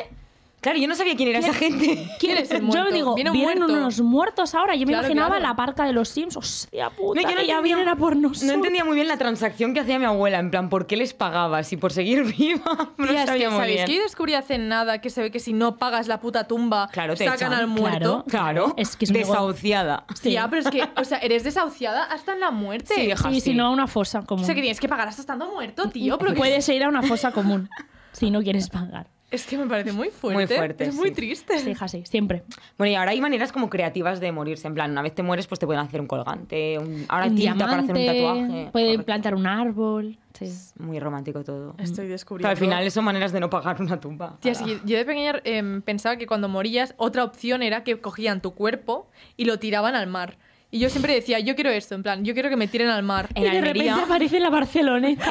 Claro, yo no sabía quién era esa gente. ¿Quién es el muerto? Yo digo, vienen unos muertos ahora. Yo me imaginaba la parca de los Sims. Hostia puta, no, ella viene a por nosotros. No entendía muy bien la transacción que hacía mi abuela. En plan, ¿por qué les pagaba? Si por seguir viva, no sabía muy bien. ¿Sabéis que yo descubrí hace nada que se ve que si no pagas la puta tumba, sacan al muerto? Claro, es que es desahuciada. Sí, ya, pero es que, o sea, eres desahuciada hasta en la muerte. Sí, si no a una fosa común. O sea, que tienes que pagar hasta estando muerto, tío. Puedes ir a una fosa común si no quieres pagar. Es que me parece muy fuerte. Muy fuerte. Es muy triste. Sí, hija, sí, siempre. Bueno, y ahora hay maneras como creativas de morirse. En plan, una vez te mueres, pues te pueden hacer un colgante, ahora un tinta diamante, para hacer un tatuaje. Pueden plantar un árbol. Sí. Es muy romántico todo. Estoy descubriendo. Pero al final son maneras de no pagar una tumba. Tía, sí, yo de pequeña pensaba que cuando morías, otra opción era que cogían tu cuerpo y lo tiraban al mar. Y yo siempre decía, yo quiero esto, en plan, yo quiero que me tiren al mar. Y de repente aparece la Barceloneta.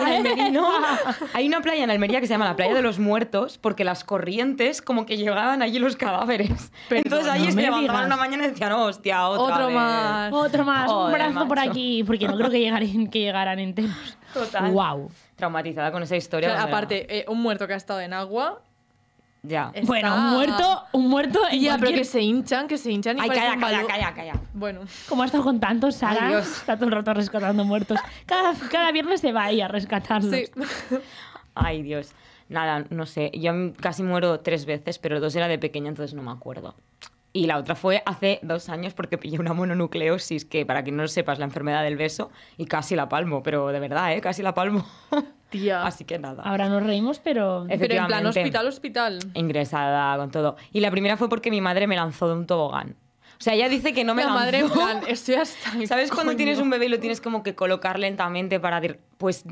Hay una playa en Almería que se llama la Playa de los Muertos, porque las corrientes como que llevaban allí los cadáveres. Pero entonces allí se levantaban una mañana y decían, hostia, otro más, un brazo por aquí, porque no creo que llegaran enteros. Total. Wow. Traumatizada con esa historia. Claro, aparte, un muerto que ha estado en agua... Ya. Bueno, un muerto y ya, pero que se hinchan. Ay, calla. Bueno, como ha estado con tantos, Sara, está todo el rato rescatando muertos. Cada viernes se va ahí a rescatarlos. Sí. Ay, Dios. Nada, no sé. Yo casi muero 3 veces, pero 2 era de pequeña, entonces no me acuerdo. Y la otra fue hace 2 años porque pillé una mononucleosis, que para quien no lo sepa es la enfermedad del beso, y casi la palmo, pero de verdad, casi la palmo. Tía. Así que nada. Ahora nos reímos, pero... Pero en plan hospital. Ingresada con todo. Y la primera fue porque mi madre me lanzó de un tobogán. O sea, ella dice que no me lanzó. Mi madre, en plan, estoy hasta el ¿Sabes coño? Cuando tienes un bebé y lo tienes como que colocar lentamente para... Pues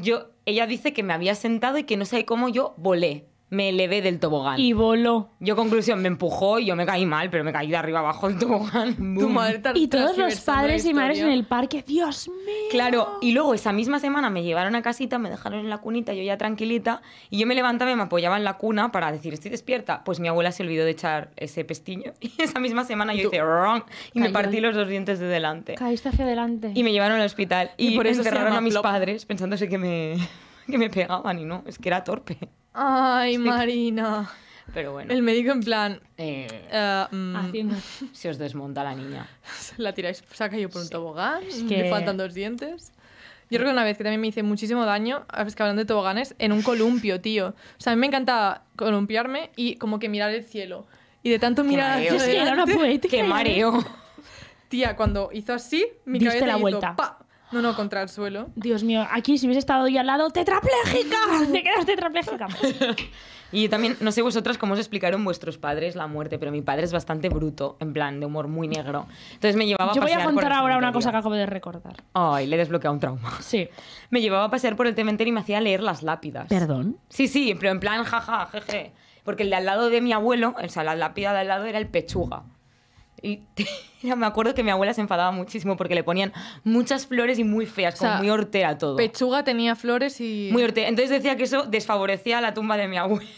ella dice que me había sentado y que no sé cómo yo volé. me elevé del tobogán. Y voló. Yo, conclusión, me empujó y yo me caí mal, pero me caí de arriba abajo del tobogán. Tu madre, y todos los padres y madres en el parque, Dios mío. Claro, y luego esa misma semana me llevaron a casita, me dejaron en la cunita, yo ya tranquilita, y yo me levantaba y me apoyaba en la cuna para decir, estoy despierta. Pues mi abuela se olvidó de echar ese pestiño y esa misma semana yo hice ron y me partí los dos dientes de delante. Caíste hacia adelante. Y me llevaron al hospital y por eso enterraron a mis padres pensándose que me pegaban y no, es que era torpe. Ay, sí. Marina. Pero bueno. El médico en plan... se os desmonta la niña. La tiráis, se ha caído por un tobogán, es que... le faltan dos dientes. Yo creo que una vez que también me hice muchísimo daño, es que hablando de toboganes, en un columpio, tío. O sea, a mí me encantaba columpiarme y como que mirar el cielo. Y de tanto mirar al cielo... Es que era una poética. ¡Qué mareo! Tía, cuando hizo así, mi cabeza la hizo, vuelta. ¡Pa! No, no, contra el suelo. Dios mío, aquí si hubiese estado yo al lado, ¡tetrapléjica! ¡Te quedas tetrapléjica! Y también, no sé vosotras cómo os explicaron vuestros padres la muerte, pero mi padre es bastante bruto, en plan, de humor muy negro. Entonces me llevaba a pasear por el cementerio. Yo voy a contar ahora una cosa que acabo de recordar. Ay, le he desbloqueado un trauma. Sí. Me llevaba a pasear por el cementerio y me hacía leer las lápidas. ¿Perdón? Sí, sí, pero en plan, jaja, jeje. Porque el de al lado de mi abuelo, o sea, la lápida de al lado era el Pechuga. Y me acuerdo que mi abuela se enfadaba muchísimo porque le ponían muchas flores y muy feas, como muy hortera todo. Pechuga tenía flores y... muy hortera. Entonces decía que eso desfavorecía la tumba de mi abuelo.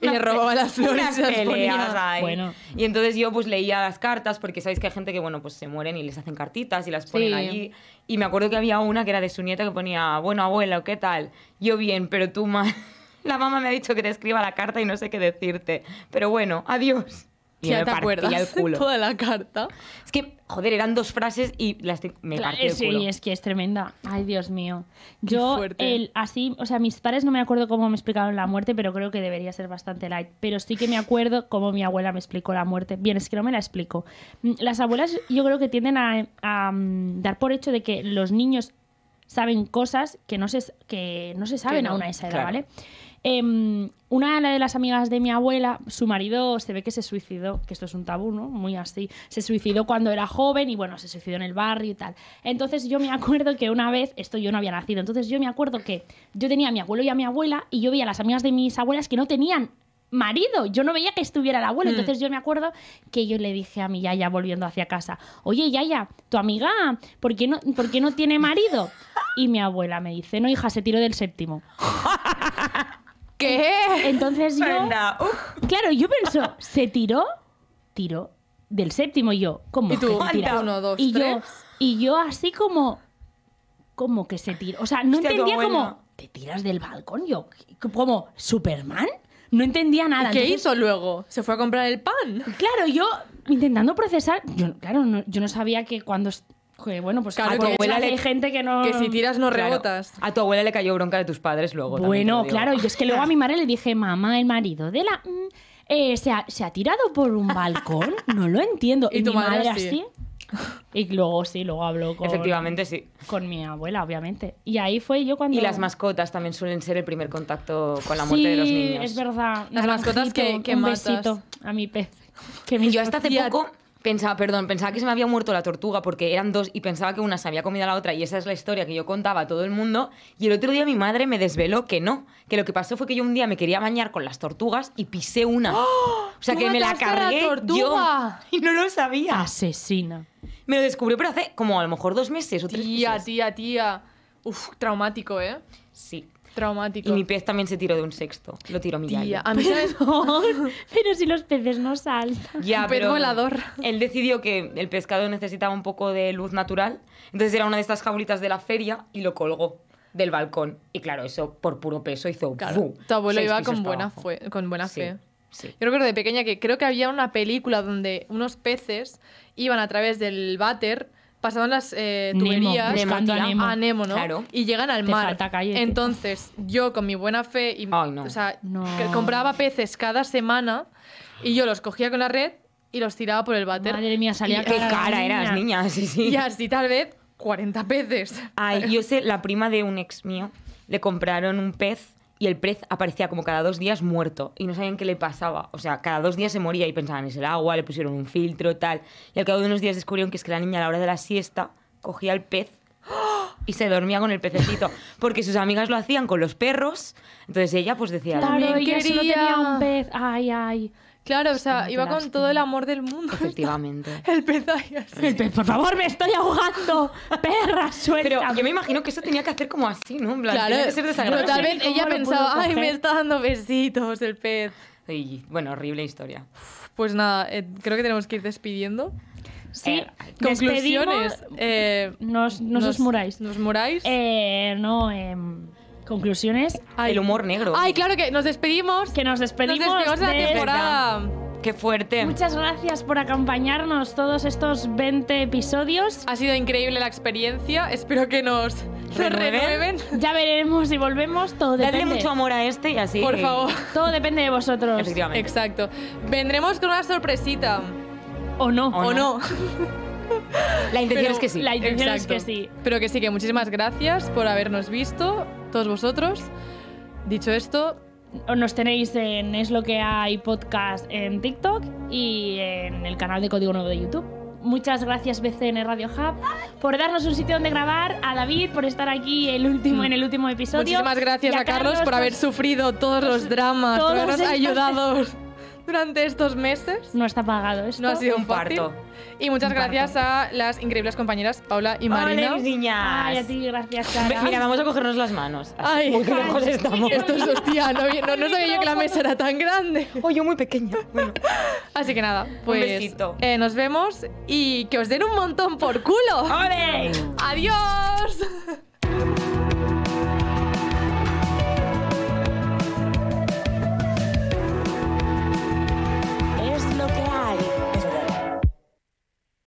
Y le robaba las flores y las ponía ahí. Bueno. Y entonces yo pues leía las cartas, porque sabéis que hay gente que, bueno, pues se mueren y les hacen cartitas y las ponen allí. Y me acuerdo que había una que era de su nieta que ponía, bueno, abuela, ¿qué tal? Yo bien, pero tú mal. La mamá me ha dicho que te escriba la carta y no sé qué decirte. Pero bueno, adiós. Y ya me partía el culo. Toda la carta. Es que, joder, eran dos frases y me partí el culo. Sí, es que es tremenda. Ay, Dios mío. Yo, así, o sea, mis padres no me acuerdo cómo me explicaron la muerte, pero creo que debería ser bastante light. Pero sí que me acuerdo cómo mi abuela me explicó la muerte. Bien, es que no me la explico. Las abuelas yo creo que tienden a dar por hecho de que los niños saben cosas que no se saben aún a esa edad, ¿vale? Una de las amigas de mi abuela, su marido se ve que se suicidó, que esto es un tabú, ¿no? Muy así. Se suicidó cuando era joven y bueno, se suicidó en el barrio y tal. Entonces yo me acuerdo que una vez, esto yo no había nacido, entonces yo me acuerdo que yo tenía a mi abuelo y a mi abuela y yo veía a las amigas de mis abuelas que no tenían marido, yo no veía que estuviera el abuelo. Entonces yo me acuerdo que yo le dije a mi yaya volviendo hacia casa, oye yaya, tu amiga, ¿por qué no tiene marido? Y mi abuela me dice, no hija, se tiró del séptimo. ¿Qué? Entonces yo... Claro, yo pienso, ¿se tiró del séptimo? Y yo, ¿cómo? ¿Y tú? Uno, dos, tres. Y yo así como que se tiró. O sea, no entendía como... ¿Te tiras del balcón? Yo, ¿como Superman? No entendía nada. ¿Qué hizo luego? ¿Se fue a comprar el pan? Claro, yo intentando procesar... Yo no sabía que cuando... Que bueno, pues claro, a tu abuela hay gente que no... Que si tiras no rebotas. A tu abuela le cayó bronca de tus padres luego. Bueno, claro, y es que luego a mi madre le dije, mamá, el marido de la... ¿se ha tirado por un balcón? No lo entiendo. Y tu madre así... Y luego sí, luego hablo con... Efectivamente, sí. Con mi abuela, obviamente. Y ahí fue yo cuando... Y las mascotas también suelen ser el primer contacto con la muerte de los niños. Sí, es verdad. Las mascotas que matas. Un besito a mi pez. Que me yo hasta hace poco... Pensaba que se me había muerto la tortuga porque eran dos y pensaba que una se había comido a la otra y esa es la historia que yo contaba a todo el mundo. Y el otro día mi madre me desveló que no, que lo que pasó fue que yo un día me quería bañar con las tortugas y pisé una. ¡Oh! O sea, que me la cargué yo y no lo sabía. Asesina. Me lo descubrió, pero hace como a lo mejor 2 meses o 3 meses. Tía. Uf, traumático, ¿eh? Sí. Traumático. Y mi pez también se tiró de un sexto. Lo tiró mi yaya. A mí pero si los peces no saltan. Ya, un pez volador. Él decidió que el pescado necesitaba un poco de luz natural. Entonces era una de estas jaulitas de la feria y lo colgó del balcón. Y claro, eso por puro peso hizo... Claro, tu abuelo iba con buena fe. Sí. Yo recuerdo de pequeña que creo que había una película donde unos peces iban a través del váter... Pasaban las tuberías a Nemo, ¿no? Claro. Y llegan al mar. Entonces, yo con mi buena fe y, compraba peces cada semana y yo los cogía con la red y los tiraba por el váter. Madre mía, salía qué cara eras, niña. Sí, sí. Y así tal vez 40 peces. Ay, yo sé, la prima de un ex mío le compraron un pez y el pez aparecía como cada 2 días muerto y no sabían qué le pasaba. O sea, cada 2 días se moría y pensaban, es el agua, le pusieron un filtro, tal. Y al cabo de unos días descubrieron que es que la niña a la hora de la siesta cogía el pez y se dormía con el pececito, porque sus amigas lo hacían con los perros, entonces ella pues decía... Claro, ella solo tenía un pez, ay, ay... Claro, o sea, iba con todo el amor del mundo. Efectivamente. El pez, el pez, por favor, me estoy ahogando. Perra, suelta. Pero yo me imagino que eso tenía que hacer como así, ¿no? En plan, claro, tenía que ser desagradable. Pero tal vez ella pensaba, ay, me está dando besitos el pez. Y, bueno, horrible historia. Pues nada, creo que tenemos que ir despidiendo. Sí, conclusiones. No os muráis. Conclusiones. Ay, el humor negro. Ay, claro que nos despedimos. Que nos despedimos. Nos despedimos de la temporada. Qué fuerte. Muchas gracias por acompañarnos todos estos 20 episodios. Ha sido increíble la experiencia. Espero que nos renueven. Ya veremos si volvemos. Todo depende. Dadle mucho amor a este y así. Por favor. Todo depende de vosotros. Efectivamente. Exacto. Vendremos con una sorpresita. O no. O no. La intención es que sí. La intención es que sí. Pero que sí, que muchísimas gracias por habernos visto, todos vosotros. Dicho esto, nos tenéis en Es lo que hay podcast en TikTok y en el canal de Código Nuevo de YouTube. Muchas gracias BCN Radio Hub por darnos un sitio donde grabar, a David por estar aquí en el último episodio. Muchísimas gracias a Carlos por haber sufrido todos los dramas, por habernos ayudado durante estos meses. No está pagado esto. No ha sido un parto. Y muchas gracias a las increíbles compañeras Paula y Marina. ¡Hola, niñas! Ay, a ti, gracias, Sara. Mira, vamos a cogernos las manos. Ay, muy lejos estamos. Esto es hostia, no sabía yo que la mesa era tan grande. O yo muy pequeña. Bueno. Así que nada, pues... Un besito. Nos vemos y que os den un montón por culo. ¡Ole! ¡Adiós!